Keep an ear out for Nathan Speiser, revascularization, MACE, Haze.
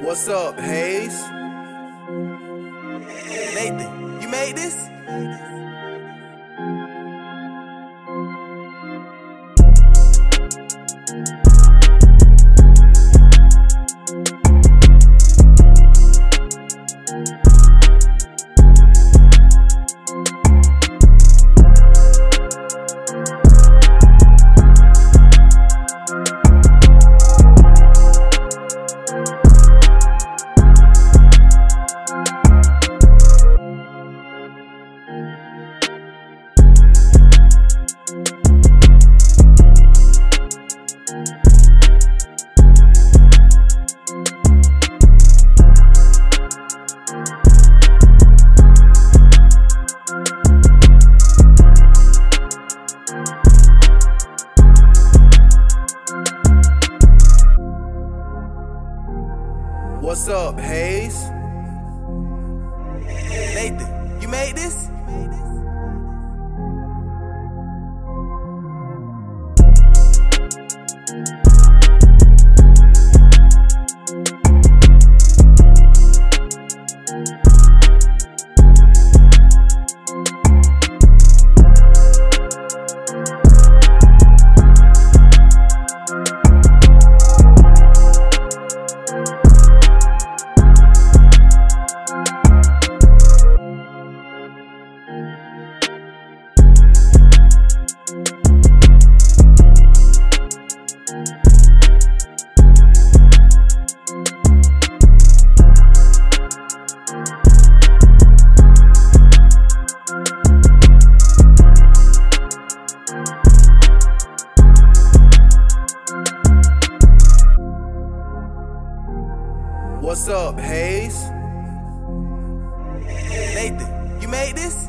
What's up, Haze? Nathan, you made this? What's up, Haze? Nathan, you made this? What's up, Haze? Nathan, you made this?